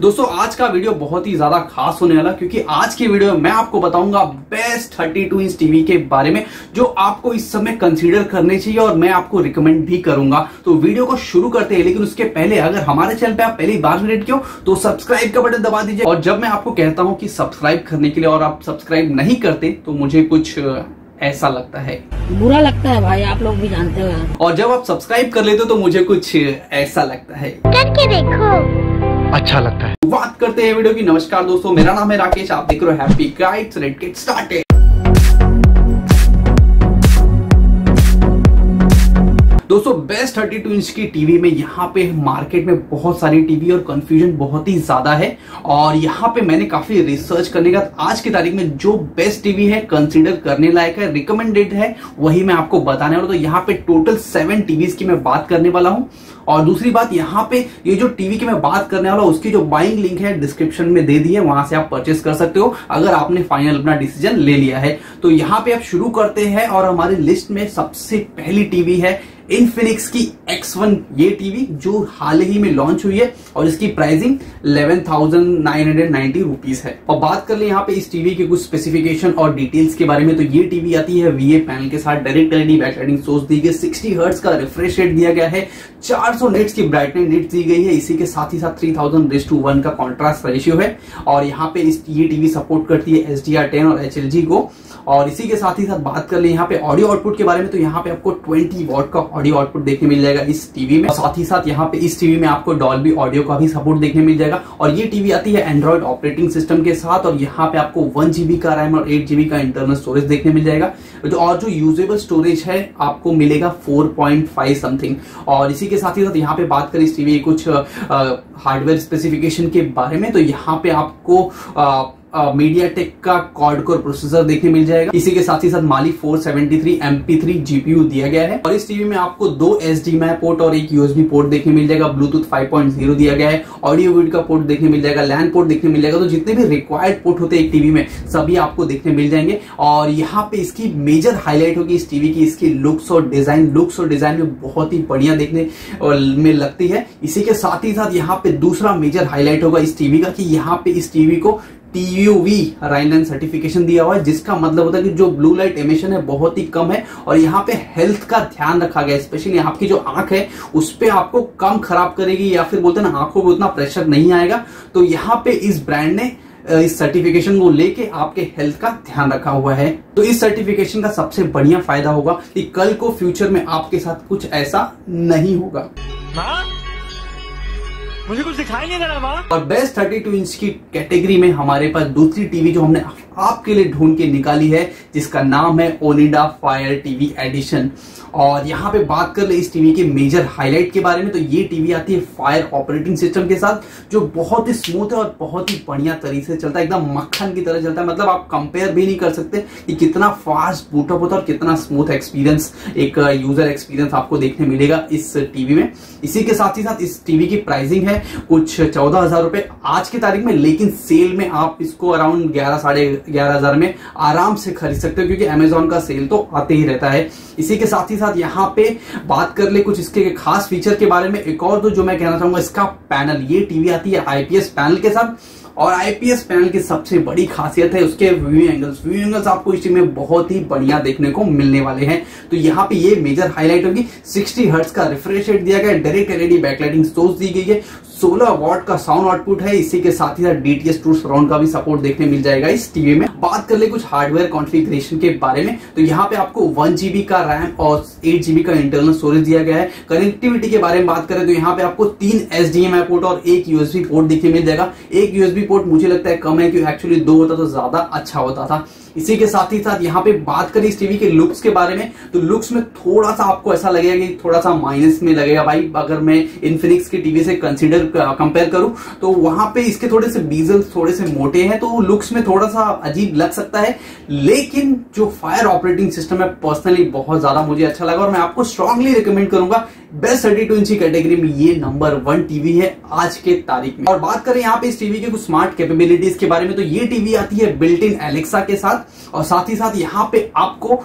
दोस्तों आज का वीडियो बहुत ही ज्यादा खास होने वाला, क्योंकि आज के वीडियो में मैं आपको बताऊंगा बेस्ट 32 इंच टीवी के बारे में जो आपको इस समय कंसीडर करने चाहिए और मैं आपको रिकमेंड भी करूंगा। तो वीडियो को शुरू करते हैं, लेकिन उसके पहले अगर हमारे चैनल पे आप पहली बार विजिट किए हो तो सब्सक्राइब का बटन दबा दीजिए। और जब मैं आपको कहता हूं कि सब्सक्राइब करने के लिए और आप सब्सक्राइब नहीं करते तो मुझे कुछ ऐसा लगता है, बुरा लगता है भाई, आप लोग भी जानते हो। और जब आप सब्सक्राइब कर लेते हो तो मुझे कुछ ऐसा लगता है, करके देखो अच्छा लगता है। बात करते हैं वीडियो की। नमस्कार दोस्तों, मेरा नाम है राकेश, आप देख रहे हो happy guide. Let's get started. दोस्तों बेस्ट 32 इंच की टीवी में यहाँ पे मार्केट में बहुत सारी टीवी और कंफ्यूजन बहुत ही ज्यादा है, और यहाँ पे मैंने काफी रिसर्च करने का आज की तारीख में जो बेस्ट टीवी है, कंसीडर करने लायक है, रिकमेंडेड है, वही मैं आपको बताने वाला हूँ। तो यहाँ पे टोटल 7 टीवीज की मैं बात करने वाला हूँ। और दूसरी बात, यहाँ पे ये जो टीवी की मैं बात करने वाला हूँ उसकी जो बाइंग लिंक है डिस्क्रिप्शन में दे दी है, वहां से आप परचेस कर सकते हो अगर आपने फाइनल अपना डिसीजन ले लिया है। तो यहाँ पे आप शुरू करते हैं और हमारी लिस्ट में सबसे पहली टीवी है इनफिनिक्स की X1, ये टीवी जो हाल ही में लॉन्च हुई है और इसकी प्राइसिंग 11,990 रुपीज है। और बात कर ले यहाँ पे इस टीवी के कुछ स्पेसिफिकेशन और डिटेल्स के बारे में, तो ये टीवी आती है VA पैनल के साथ, direct LED back lighting source दी गई, 60 हर्ट्ज का रिफ्रेश रेट दिया गया है, 400 नेट्स की ब्राइटनेस नेट दी गई है, इसी के साथ ही साथ 3000:1 का कॉन्ट्रास्ट रेशियो है। और यहाँ पे ये टीवी सपोर्ट करती है HDR10 और HLG को। और इसी के साथ ही साथ बात कर ले यहाँ पे ऑडियो आउटपुट के बारे में, तो यहाँ पे आपको 20 वॉट का ऑडियो आउटपुट देखने मिल जाएगा इस टीवी में। और साथ ही साथ यहाँ पे इस टीवी में आपको डॉल्बी ऑडियो का भी सपोर्ट देखने मिल जाएगा। और ये टीवी आती है एंड्रॉइड ऑपरेटिंग सिस्टम के साथ, और यहाँ पे आपको 1 GB का रैम और 8 GB का इंटरनल स्टोरेज देखने मिल जाएगा। और जो यूजेबल स्टोरेज है आपको मिलेगा 4.5 समथिंग। और इसी के साथ ही साथ यहाँ पे बात करें इस टीवी कुछ हार्डवेयर स्पेसिफिकेशन के बारे में, तो यहाँ पे आपको मीडियाटेक का क्वाड कोर प्रोसेसर देखने मिल जाएगा। इसी के साथ ही साथ माली 473 MP3 GPU दिया गया है। और इस टीवी में आपको 2 HDMI पोर्ट और एक USB पोर्ट देखने मिल जाएगा। ब्लूटूथ 5.0 दिया गया है, ऑडियो वीडियो का पोर्ट देखने मिल जाएगा, LAN पोर्ट देखने मिल जाएगा। तो जितने भी रिक्वायर्ड पोर्ट होते हैं एक टीवी में सभी आपको देखने मिल जाएंगे। और यहाँ पे इसकी मेजर हाईलाइट होगी इस टीवी की इसकी लुक्स और डिजाइन। लुक्स और डिजाइन में बहुत ही बढ़िया देखने में लगती है। इसी के साथ ही साथ यहाँ पे दूसरा मेजर हाईलाइट होगा इस टीवी का कि यहाँ पे इस टीवी को TUV राइनलाइन सर्टिफिकेशन दिया हुआ है, जिसका मतलब होता है कि जो ब्लू लाइट एमिशन है बहुत ही कम है। और यहाँ पे हेल्थ का ध्यान रखा गया, स्पेशली आपकी जो आंख है उस पर आपको कम खराब करेगी, या फिर बोलते हैं ना आंखों में उतना प्रेशर नहीं आएगा। तो यहाँ पे इस ब्रांड ने इस सर्टिफिकेशन को लेके आपके हेल्थ का ध्यान रखा हुआ है। तो इस सर्टिफिकेशन का सबसे बढ़िया फायदा होगा कि कल को फ्यूचर में आपके साथ कुछ ऐसा नहीं होगा। मुझे कुछ दिखाई नहीं दे रहा। और बेस्ट 32 इंच की कैटेगरी में हमारे पास दूसरी टीवी जो हमने आपके लिए ढूंढ के निकाली है, जिसका नाम है ओनिडा फायर टीवी एडिशन। और यहाँ पे बात कर ले इस टीवी के मेजर हाईलाइट के बारे में, तो ये टीवी आती है फायर ऑपरेटिंग सिस्टम के साथ, जो बहुत ही स्मूथ है और बहुत ही बढ़िया तरीके से चलता है, एकदम मक्खन की तरह चलता है। मतलब आप कंपेयर भी नहीं कर सकते कि कितना फास्ट बूटअप होता है और कितना स्मूथ एक्सपीरियंस, एक यूजर एक्सपीरियंस आपको देखने मिलेगा इस टीवी में। इसी के साथ ही साथ इस टीवी की प्राइसिंग है कुछ 14,000 रुपए आज की तारीख में, लेकिन सेल में आप इसको अराउंड 11,500 में आराम से खरीद सकते हो, क्योंकि अमेजोन का सेल तो आते ही रहता है। इसी के साथ ही साथ यहाँ पे बात कर ले कुछ इसके खास फीचर के बारे में। एक और तो जो मैं कहना चाहूंगा इसका पैनल, ये टीवी आती है IPS पैनल के साथ, और IPS पैनल की सबसे बड़ी खासियत है उसके व्यू एंगल्स आपको इस टीवी में बहुत ही बढ़िया देखने को मिलने वाले हैं। तो यहाँ पे ये मेजर हाईलाइट होगी। 60 हर्ट्ज का रिफ्रेश रेट दिया गया है, डायरेक्ट एलईडी बैकलाइटिंग सोर्स दी गई है, 16 वॉट का साउंड आउटपुट है, इसी के साथ ही साथ DTS2 सराउंड का भी सपोर्ट देखने मिल जाएगा इस टीवी में। बात कर ले कुछ हार्डवेयर कॉन्फ़िगरेशन के बारे में, तो यहाँ पे आपको 1 GB का रैम और 8 GB का इंटरनल स्टोरेज दिया गया है। कनेक्टिविटी के बारे में बात करें तो यहाँ पे आपको 3 HDMI पोर्ट और एक USB पोर्ट देखने मिल जाएगा। एक USB पोर्ट मुझे लगता है कम है, क्योंकि एक्चुअली 2 होता तो ज्यादा अच्छा होता था। इसी के साथ ही साथ यहाँ पे बात करें इस टीवी के लुक्स के बारे में, तो लुक्स में थोड़ा सा आपको ऐसा लगेगा कि थोड़ा सा माइनस में लगेगा भाई, अगर मैं इनफिनिक्स की टीवी से कंसीडर कंपेयर करूं तो वहां पे इसके थोड़े से बीजल्स थोड़े से मोटे हैं, तो लुक्स में थोड़ा सा अजीब लग सकता है। लेकिन जो फायर ऑपरेटिंग सिस्टम है पर्सनली बहुत ज्यादा मुझे अच्छा लगा, और मैं आपको स्ट्रांगली रिकमेंड करूंगा बेस्ट 32 इंच की कैटेगरी में ये नंबर 1 टीवी है आज के तारीख में। और बात करें यहाँ पे इस टीवी के कुछ स्मार्ट कैपेबिलिटीज के बारे में, तो ये टीवी आती है बिल्ट इन एलेक्सा के साथ, और साथ ही साथ यहाँ पे आपको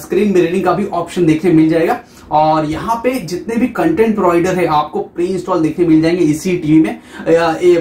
स्क्रीन मिररिंग का भी ऑप्शन देखने मिल जाएगा। और यहाँ पे जितने भी कंटेंट प्रोवाइडर है आपको प्री इंस्टॉल देखने मिल जाएंगे इसी टीवी में।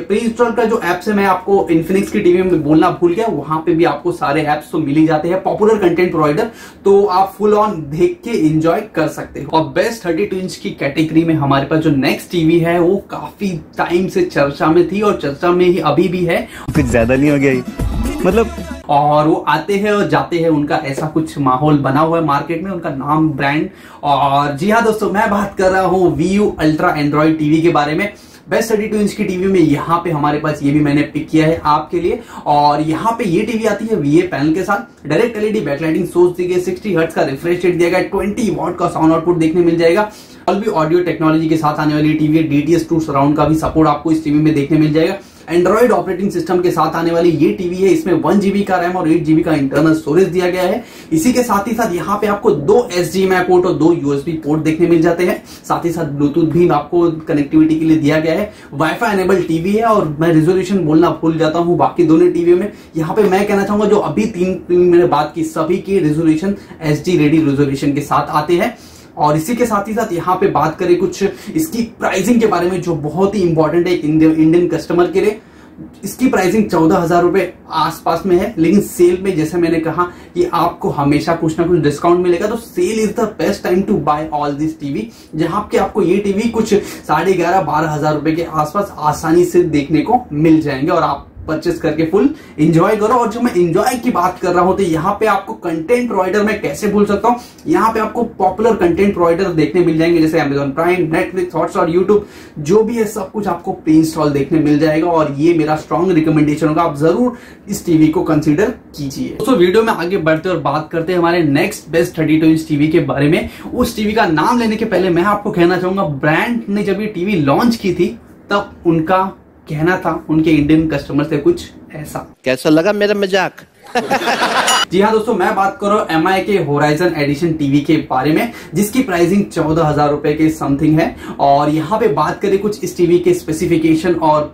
प्री इंस्टॉल का जो एप्स है मैं आपको इन्फिनिक्स की टीवी में बोलना भूल गया, वहां पे भी आपको सारे एप्स तो मिल ही जाते हैं पॉपुलर कंटेंट प्रोवाइडर, तो आप फुल ऑन देख के एंजॉय कर सकते हो। और बेस्ट 32 इंच की कैटेगरी में हमारे पास जो नेक्स्ट टीवी है वो काफी टाइम से चर्चा में थी और चर्चा में ही अभी भी है, कुछ ज्यादा नहीं हो गया मतलब, और वो आते हैं और जाते हैं, उनका ऐसा कुछ माहौल बना हुआ है मार्केट में, उनका नाम ब्रांड। और जी हाँ दोस्तों, मैं बात कर रहा हूँ Vu अल्ट्रा एंड्रॉइड टीवी के बारे में। बेस्ट 32 इंच की टीवी में यहाँ पे हमारे पास ये भी मैंने पिक किया है आपके लिए। और यहाँ पे ये टीवी आती है वीए पैनल के साथ, डायरेक्ट एलईडी बैकलाइटिंग सोर्स दी गई, 60 हर्ट्ज का रिफ्रेश रेट दिया गया, 20 वॉट का साउंड आउटपुट देखने मिल जाएगा। भी ऑडियो टेक्नोलॉजी के साथ आने वाली टीवी है, DTS2 सराउंड का भी सपोर्ट आपको इस टीवी में देखने मिल जाएगा। एंड्रॉइड ऑपरेटिंग सिस्टम के साथ आने वाली ये टीवी है, इसमें 1 GB का रैम और 8 GB का इंटरनल स्टोरेज दिया गया है। इसी के साथ ही साथ यहाँ पे आपको 2 HDMI पोर्ट और 2 USB पोर्ट देखने मिल जाते हैं, साथ ही साथ ब्लूटूथ भी आपको कनेक्टिविटी के लिए दिया गया है। वाईफाई एनेबल टीवी है, और मैं रेजोल्यूशन बोलना भूल जाता हूँ बाकी दोनों टीवी में। यहाँ पे मैं कहना चाहूंगा जो अभी तीन मैंने बात की, सभी के रेजोल्यूशन HD रेडी रेजोल्यूशन के साथ आते हैं। और इसी के साथ ही साथ यहाँ पे बात करें कुछ इसकी प्राइसिंग के बारे में, जो बहुत ही इंपॉर्टेंट है इंडियन कस्टमर के लिए। इसकी प्राइसिंग 14,000 रुपए आसपास में है, लेकिन सेल में जैसे मैंने कहा कि आपको हमेशा कुछ ना कुछ डिस्काउंट मिलेगा, तो sale is the best time to buy all this TV, जहां पे आपको ये टीवी कुछ 11,500-12,000 रुपए के आसपास आसानी से देखने को मिल जाएंगे, और आप परचेस करके फुल एंजॉय करो। और जो मैं एंजॉय की बात कर रहा हूं, तो यहाँ पे आपको कंटेंट प्रोवाइडर में कैसे भूल सकता हूं, यहाँ पे आपको पॉपुलर कंटेंट प्रोवाइडर देखने मिल जाएंगे, जैसे Amazon prime, Netflix, Hotstar, YouTube, जो भी है सब कुछ आपको प्री इंस्टॉल देखने मिल जाएगा। और ये मेरा स्ट्रॉन्ग रिकमेंडेशन होगा, आप जरूर इस टीवी को कंसिडर कीजिए। दोस्तों वीडियो में आगे बढ़ते और बात करते हैं हमारे नेक्स्ट बेस्ट 32 इंच टीवी के बारे में। उस टीवी का नाम लेने के पहले मैं आपको कहना चाहूंगा, ब्रांड ने जब ये टीवी लॉन्च की थी तब उनका कहना था उनके इंडियन कस्टमर से कुछ ऐसा। कैसा लगा मेरा मजाक? जी हाँ दोस्तों, मैं बात कर रहा हूँ MI के होराइजन एडिशन टीवी के बारे में, जिसकी प्राइसिंग 14,000 रुपए के समथिंग है। और यहाँ पे बात करें कुछ इस टीवी के स्पेसिफिकेशन और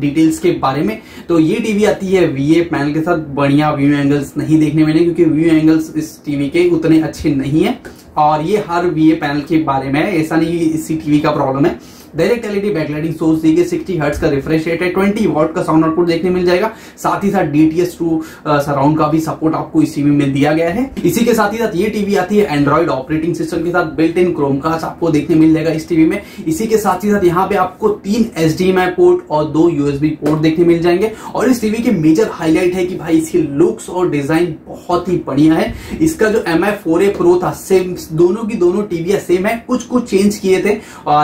डिटेल्स के बारे में, तो ये टीवी आती है वीए पैनल के साथ। बढ़िया व्यू एंगल्स नहीं देखने मिले, क्योंकि व्यू एंगल्स इस टीवी के उतने अच्छे नहीं है, और ये हर वीए पैनल के बारे में है, ऐसा नहीं इसी टीवी का प्रॉब्लम है। डायरेक्ट एलईडी बैकलाइटिंग सोर्स दी गई, 60 हर्ट्ज का रिफ्रेश रेट है, 20 वॉट का साउंड आउटपुट देखने मिल जाएगा, साथ ही साथ DTS2 सराउंड का भी सपोर्ट आपको इस टीवी में दिया गया है। इसी के साथ ही साथ ये टीवी आती है एंड्रॉइड ऑपरेटिंग सिस्टम के साथ, बिल्ट इन क्रोमकास्ट आपको देखने मिल जाएगा इस टीवी में। इसी के साथ ही साथ यहाँ पे आपको 3 HDMI पोर्ट और 2 USB पोर्ट देखने मिल जाएंगे। और इस टीवी के मेजर हाईलाइट है कि भाई इसके लुक्स और डिजाइन बहुत ही बढ़िया है। इसका जो MI 4A Pro था, सेम दोनों की दोनों टीवी सेम है, कुछ कुछ चेंज किए थे,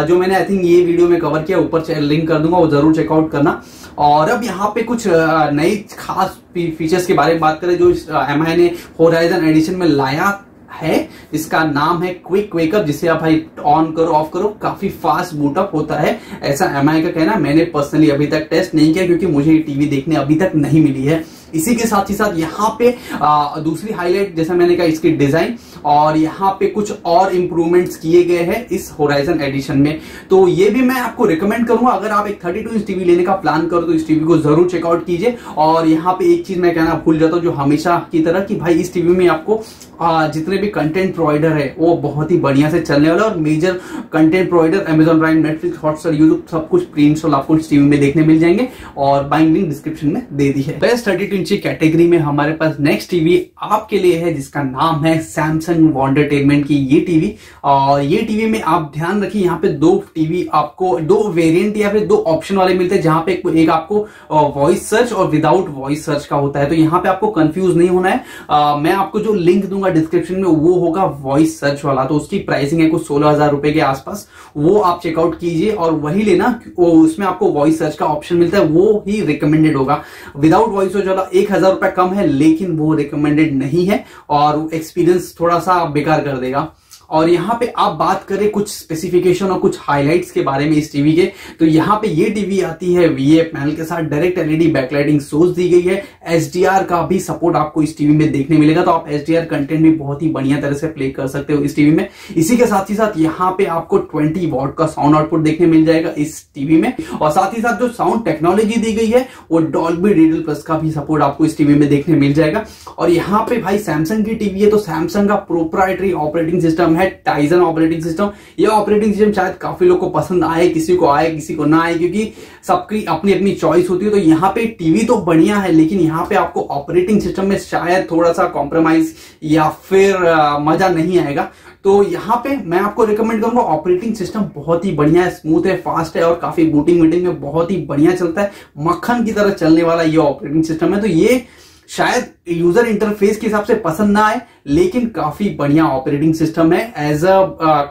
जो मैंने आई थिंक ये वीडियो में कवर किया, ऊपर लिंक कर दूंगा, वो जरूर चेकआउट करना। और अब यहाँ पे कुछ नई खास फीचर्स के बारे में बात करें जो MI ने होराइजन एडिशन में लाया है। इसका नाम है क्विक वेकअप, जिसे आप भाई ऑन करो ऑफ करो, काफी फास्ट बूटअप होता है, ऐसा MI का कहना। मैंने पर्सनली अभी तक टेस्ट नहीं किया, क्योंकि मुझे ये टीवी देखने अभी तक नहीं मिली है। इसी के साथ ही साथ यहाँ पे दूसरी हाईलाइट, जैसा मैंने कहा, इसकी डिजाइन, और यहाँ पे कुछ और इम्प्रूवमेंट्स किए गए हैं इस होराइजन एडिशन में। तो ये भी मैं आपको रिकमेंड करूंगा, अगर आप एक 32 इंच टीवी लेने का प्लान करो तो इस टीवी को जरूर चेकआउट कीजिए। और यहाँ पे एक चीज मैं कहना भूल जाता हूँ, जो हमेशा की तरह, कि भाई इस टीवी में आपको जितने भी कंटेंट प्रोवाइडर है वो बहुत ही बढ़िया से चलने वाला है, और major content provider Amazon prime, Netflix, Hotstar, YouTube, सब कुछ प्री इंस्टॉल आपको इस टीवी में देखने मिल जाएंगे, और बाइंग लिंक डिस्क्रिप्शन में दे दी है। बेस्ट 32 कैटेगरी में हमारे पास नेक्स्ट टीवी आपके लिए है, जिसका नाम है सैमसंग वंडरटेनमेंट की ये टीवी। और ये टीवी में आप ध्यान रखिए, यहाँ पे दो टीवी आपको, दो वेरिएंट या फिर दो ऑप्शन वाले मिलते हैं, जहां पे एक आपको वॉइस सर्च और विदाउट वॉइस सर्च का होता है, तो यहाँ पे आपको कंफ्यूज नहीं होना है। मैं आपको जो लिंक दूंगा डिस्क्रिप्शन में वो होगा वॉइस सर्च वाला, तो उसकी प्राइसिंग है कुछ 16,000 रुपए के आसपास, वो आप चेकआउट कीजिए और वही लेना, उसमें आपको वॉइस सर्च का ऑप्शन मिलता है, वो ही रिकमेंडेड होगा। विदाउट वॉइस सर्च वाला 1,000 रुपए कम है, लेकिन वो रिकमेंडेड नहीं है, और एक्सपीरियंस थोड़ा सा बेकार कर देगा। और यहाँ पे आप बात करें कुछ स्पेसिफिकेशन और कुछ हाइलाइट्स के बारे में इस टीवी के, तो यहाँ पे ये टीवी आती है वीए पैनल के साथ, डायरेक्ट एलईडी बैकलाइटिंग सोर्स दी गई है, HDR का भी सपोर्ट आपको इस टीवी में देखने मिलेगा, तो आप HDR कंटेंट भी बहुत ही बढ़िया तरह से प्ले कर सकते हो इस टीवी में। इसी के साथ ही साथ यहाँ पे आपको 20 वॉट का साउंड आउटपुट देखने मिल जाएगा इस टीवी में, और साथ ही साथ जो साउंड टेक्नोलॉजी दी गई है वो डॉल्बी डिजिटल प्लस का भी सपोर्ट आपको इस टीवी में देखने मिल जाएगा। और यहाँ पे भाई सैमसंग की टीवी है, तो सैमसंग का प्रोप्राइटरी ऑपरेटिंग सिस्टम है, है टाइजन ऑपरेटिंग सिस्टम। ये ऑपरेटिंग सिस्टम शायद काफी लोग को पसंद आए, किसी को आए किसी को ना आए, क्योंकि सबकी अपनी अपनी चॉइस होती है। तो यहाँ पे टीवी तो बढ़िया है, लेकिन यहाँ पे आपको ऑपरेटिंग सिस्टम में शायद थोड़ा सा कॉम्प्रोमाइज या फिर मजा नहीं आएगा। तो यहाँ पे मैं आपको रिकमेंड करूंगा ऑपरेटिंग सिस्टम बहुत ही बढ़िया है, स्मूथ है, फास्ट है और काफी बूटिंग मीटिंग में बहुत ही बढ़िया चलता है, मक्खन की तरह चलने वाला ये ऑपरेटिंग सिस्टम है। तो ये शायद यूजर इंटरफेस के हिसाब से पसंद ना आए, लेकिन काफी बढ़िया ऑपरेटिंग सिस्टम है एज अ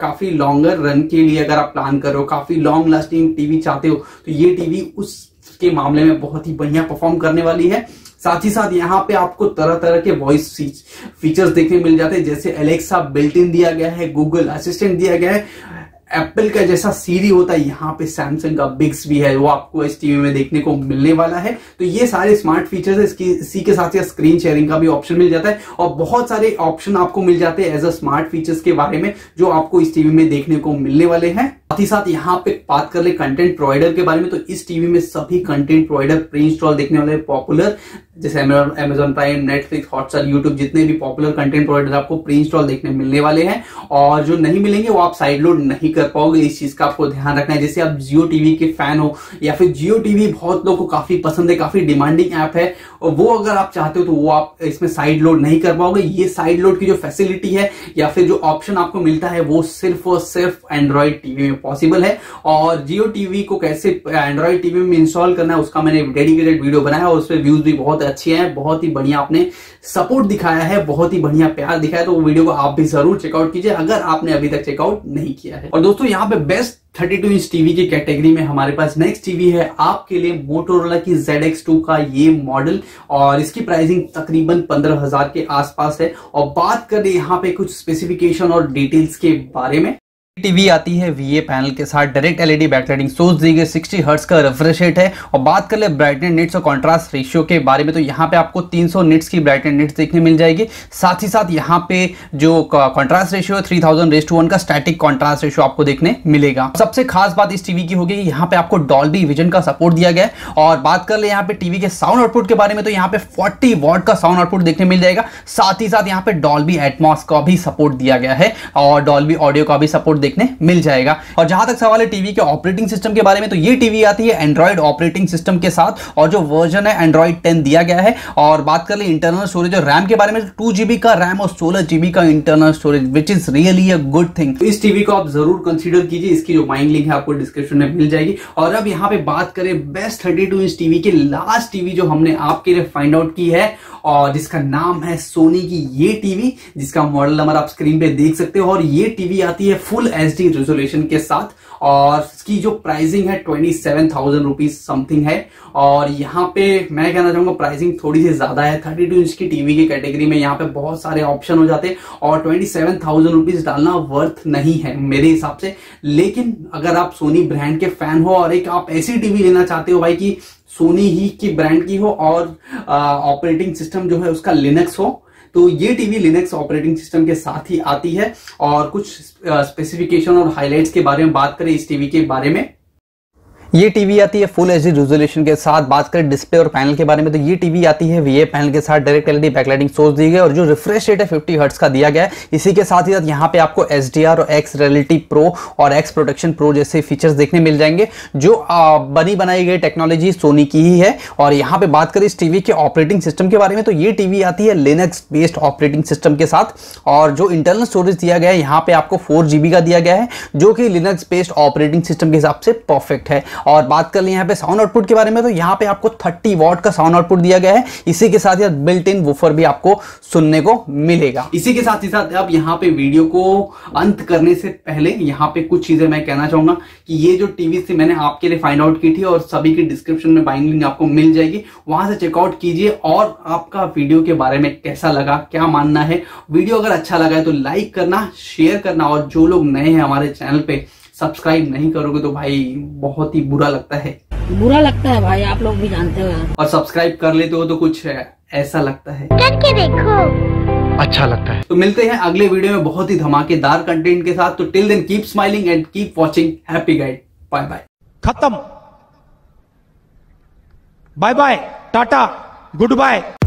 काफी लॉन्गर रन के लिए। अगर आप प्लान कर रहे हो काफी लॉन्ग लास्टिंग टीवी चाहते हो तो ये टीवी उसके मामले में बहुत ही बढ़िया परफॉर्म करने वाली है। साथ ही साथ यहाँ पे आपको तरह तरह के वॉइस फीचर्स देखने मिल जाते हैं, जैसे एलेक्सा बिल्ट इन दिया गया है, गूगल असिस्टेंट दिया गया है, एप्पल का जैसा सीरी होता है यहाँ पे सैमसंग का बिग्स भी है, वो आपको इस टीवी में देखने को मिलने वाला है। तो ये सारे स्मार्ट फीचर्स है, इसकी इसी के साथ ही स्क्रीन शेयरिंग का भी ऑप्शन मिल जाता है और बहुत सारे ऑप्शन आपको मिल जाते हैं एज अ स्मार्ट फीचर्स के बारे में जो आपको इस टीवी में देखने को मिलने वाले हैं। साथ ही साथ यहाँ पे बात कर ले कंटेंट प्रोवाइडर के बारे में, तो इस टीवी में सभी कंटेंट प्रोवाइडर प्री इंस्टॉल देखने वाले पॉपुलर, जैसे Amazon prime, Netflix, Hotstar, YouTube, जितने भी पॉपुलर कंटेंट प्रोवाइडर आपको प्री इंस्टॉल देखने मिलने वाले हैं। और जो नहीं मिलेंगे वो आप साइड लोड नहीं कर पाओगे, इस चीज का आपको ध्यान रखना है। जैसे आप जियो टीवी के फैन हो या फिर जियो टीवी बहुत लोगों को काफी पसंद है, काफी डिमांडिंग ऐप है, और वो अगर आप चाहते हो तो वो आप इसमें साइड लोड नहीं कर पाओगे। ये साइड लोड की जो फैसिलिटी है या फिर जो ऑप्शन आपको मिलता है वो सिर्फ और सिर्फ एंड्रॉइड टीवी में पॉसिबल है। और जियो टीवी को कैसे एंड्रॉइड टीवी में इंस्टॉल करना है उसका मैंने डेडिकेटेड वीडियो बनाया और उसमें व्यूज भी बहुत अच्छे हैं, बहुत ही बढ़िया आपने सपोर्ट दिखाया है, बहुत ही बढ़िया प्यार दिखाया, तो वो वीडियो को आप भी जरूर चेकआउट कीजिए अगर आपने अभी तक चेकआउट नहीं किया है। और दोस्तों यहाँ पे बेस्ट 32 इंच टीवी की कैटेगरी में हमारे पास नेक्स्ट टीवी है आपके लिए, मोटोरोला की ZX2 का ये मॉडल, और इसकी प्राइसिंग तकरीबन 15,000 के आसपास है। और बात करें यहाँ पे कुछ स्पेसिफिकेशन और डिटेल्स के बारे में, टीवी आती है वीए पैनल के साथ, डायरेक्ट एलईडी बैकलाइटिंग सोच दी गई, 60 हर्ट्ज का रिफ्रेश रेट है। और बात कर ले ब्राइटनेस निट्स और कंट्रास्ट रेशियो के बारे में, तो यहाँ पे आपको 300 निट्स की ब्राइटनेस निट्स देखने मिल जाएगी। साथ ही साथ यहाँ पे जो कंट्रास्ट रेशियो 3000:1 का स्टैटिक कॉन्ट्रास्ट रेशियो आपको देखने मिलेगा। सबसे खास बात इस टीवी की होगी यहाँ पे आपको डॉल्बी विजन का सपोर्ट दिया गया है। और बात कर ले यहाँ पे टीवी के साउंड आउटपुट के बारे में, तो यहाँ पे 40 वॉट का साउंड आउटपुट देखने मिल जाएगा। साथ ही साथ यहाँ पे डॉल्बी एटमॉस का भी सपोर्ट दिया गया है और डॉल्बी ऑडियो का भी सपोर्ट देखने मिल जाएगा। और जहां तक सवाल है टीवी के ऑपरेटिंग सिस्टम के बारे में, तो ये टीवी आती है एंड्रॉइड ऑपरेटिंग सिस्टम के साथ और जो वर्जन है एंड्रॉइड 10 दिया गया है। और बात कर ले इंटरनल स्टोरेज और रैम के बारे में, 2GB का रैम और 16GB का internal storage, which is really a good thing. इस टीवी को आप जरूर कंसीडर कीजिए, इसकी जो बाइंग लिंक है आपको डिस्क्रिप्शन में मिल जाएगी। और अब यहाँ पे बात करें बेस्ट 32 इंच टीवी के, लास्ट टीवी जो हमने आपके लिए फाइंड आउट की है और जिसका नाम है सोनी की ये टीवी, जिसका मॉडल नंबर आप स्क्रीन पे देख सकते हो। और ये टीवी आती है फुल HD रेजोल्यूशन के साथ और इसकी जो प्राइसिंग है 27,000 रुपीज समथिंग है। और यहाँ पे मैं कहना चाहूंगा प्राइसिंग थोड़ी सी ज्यादा है, 32 इंच की टीवी की कैटेगरी में यहाँ पे बहुत सारे ऑप्शन हो जाते हैं और 27,000 रुपीज डालना वर्थ नहीं है मेरे हिसाब से। लेकिन अगर आप सोनी ब्रांड के फैन हो और एक आप ऐसी टीवी लेना चाहते हो भाई कि सोनी ही की ब्रांड की हो और ऑपरेटिंग सिस्टम जो है उसका लिनक्स हो, तो ये टीवी लिनक्स ऑपरेटिंग सिस्टम के साथ ही आती है। और कुछ स्पेसिफिकेशन और हाइलाइट्स के बारे में बात करें इस टीवी के बारे में, ये टीवी आती है फुल एचडी रेजोल्यूशन के साथ। बात करें डिस्प्ले और पैनल के बारे में, तो ये टीवी आती है वीए पैनल के साथ, डायरेक्ट एलईडी बैकलाइटिंग सोर्स दी गई और जो रिफ्रेश रेट है 50 हर्ट्ज का दिया गया है। इसी के साथ ही साथ यहाँ पे आपको HDR और X रियलिटी प्रो और X प्रोटेक्शन प्रो जैसे फीचर्स देखने मिल जाएंगे, जो बनी बनाई गई टेक्नोलॉजी सोनी की ही है। और यहाँ पे बात करें इस टीवी के ऑपरेटिंग सिस्टम के बारे में, तो ये टीवी आती है लिनक्स बेस्ड ऑपरेटिंग सिस्टम के साथ और जो इंटरनल स्टोरेज दिया गया है यहाँ पे आपको 4GB का दिया गया है, जो कि लिनक्स बेस्ड ऑपरेटिंग सिस्टम के हिसाब से परफेक्ट है। और बात कर लें यहाँ पे साउंड आउटपुट के बारे में, तो यहाँ पे आपको 30 वॉट का साउंड आउटपुट दिया गया है। इसी के साथ ही बिल्ट इन वूफर भी आपको सुनने को मिलेगा। इसी के साथ ही साथ अब यहाँ पे वीडियो को अंत करने से पहले यहाँ पे कुछ चीजें मैं कहना चाहूंगा कि ये जो टीवी से मैंने आपके लिए फाइंड आउट की थी और सभी की डिस्क्रिप्शन में बाइंग लिंक आपको मिल जाएगी, वहां से चेकआउट कीजिए। और आपका वीडियो के बारे में कैसा लगा, क्या मानना है, वीडियो अगर अच्छा लगा है तो लाइक करना, शेयर करना, और जो लोग नए हैं हमारे चैनल पे सब्सक्राइब नहीं करोगे तो भाई बहुत ही बुरा लगता है, बुरा लगता है भाई, आप लोग भी जानते हो। और सब्सक्राइब कर लेते हो तो कुछ ऐसा लगता है, करके देखो अच्छा लगता है। तो मिलते हैं अगले वीडियो में बहुत ही धमाकेदार कंटेंट के साथ। तो till then keep smiling and keep watching happy guide. Bye bye, खत्म, bye bye, tata, good bye.